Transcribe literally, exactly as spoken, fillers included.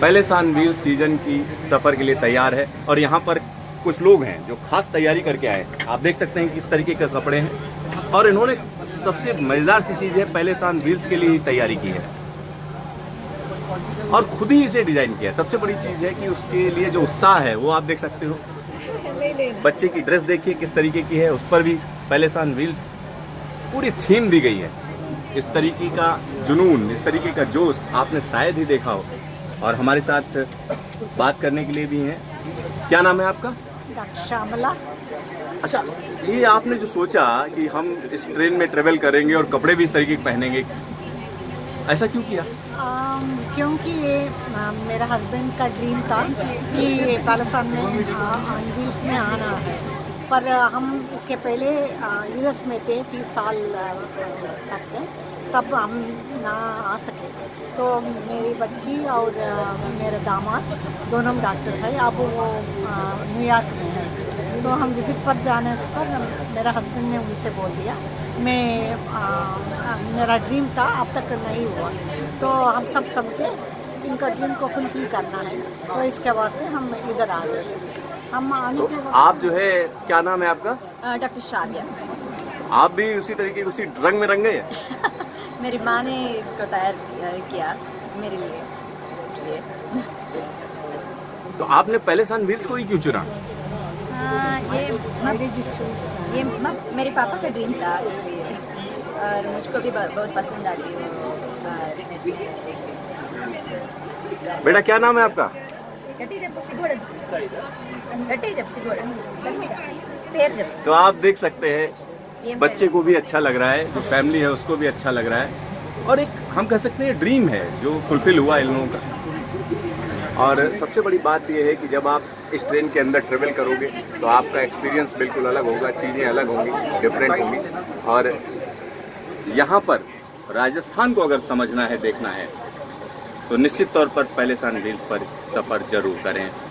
Palace on wheels season की सफ़र के लिए तैयार है और यहाँ पर कुछ लोग हैं जो खास तैयारी करके आए। आप देख सकते हैं किस तरीके के कपड़े हैं और इन्होंने सबसे मज़ेदार सी चीज़ है, पैलेस ऑन व्हील्स के लिए ही तैयारी की है और खुद ही इसे डिज़ाइन किया। सबसे बड़ी चीज़ है कि उसके लिए जो उत्साह है वो आप देख सकते हो। बच्चे की ड्रेस देखिए किस तरीके की है, उस पर भी पैलेस ऑन व्हील्स पूरी थीम दी गई है। इस तरीके का जुनून, इस तरीके का जोश आपने शायद ही देखा हो। और हमारे साथ बात करने के लिए भी हैं। क्या नाम है आपका? श्यामला। अच्छा, ये आपने जो सोचा कि हम इस ट्रेन में ट्रेवल करेंगे और कपड़े भी इस तरीके के पहनेंगे, ऐसा क्यों किया? um, क्योंकि ये uh, मेरा हस्बैंड का ड्रीम था कि पैलेस ऑन व्हील्स में आना है, पर uh, हम इसके पहले यूएस uh, में थे तीस साल तक uh, तब हम ना आ सके। तो मेरी बच्ची और uh, मेरे दामाद दोनों डॉक्टर हैं, अब वो न्यूयॉर्क में है। तो हम विजिट पर जाने पर मेरा हस्बैंड ने उनसे बोल दिया, मैं आ, मेरा ड्रीम था अब तक नहीं हुआ, तो हम सब समझे इनका ड्रीम को फुलफिल करना है, तो इसके वास्ते हम इधर आ गए। हम आने के आप जो है, क्या नाम है आपका? डॉक्टर शादिया। आप भी उसी तरीके उसी रंग में रंग गए? मेरी माँ ने इसको तैयार किया मेरे लिए, इसलिए। तो आपने पैलेस ऑन व्हील्स को ही क्यों चुना? आ, ये ये मेरे पापा का ड्रीम था इसलिए, और मुझको भी बहुत पसंद आती है। बेटा क्या नाम है आपका? तो आप देख सकते हैं बच्चे को भी अच्छा लग रहा है, जो फैमिली है उसको भी अच्छा लग रहा है और एक हम कह सकते हैं ड्रीम है जो फुलफिल हुआ इन लोगों का। और सबसे बड़ी बात यह है कि जब आप इस ट्रेन के अंदर ट्रेवल करोगे तो आपका एक्सपीरियंस बिल्कुल अलग होगा, चीज़ें अलग होंगी, डिफरेंट होंगी। और यहाँ पर राजस्थान को अगर समझना है, देखना है, तो निश्चित तौर पर पैलेस ऑन व्हील्स पर सफ़र जरूर करें।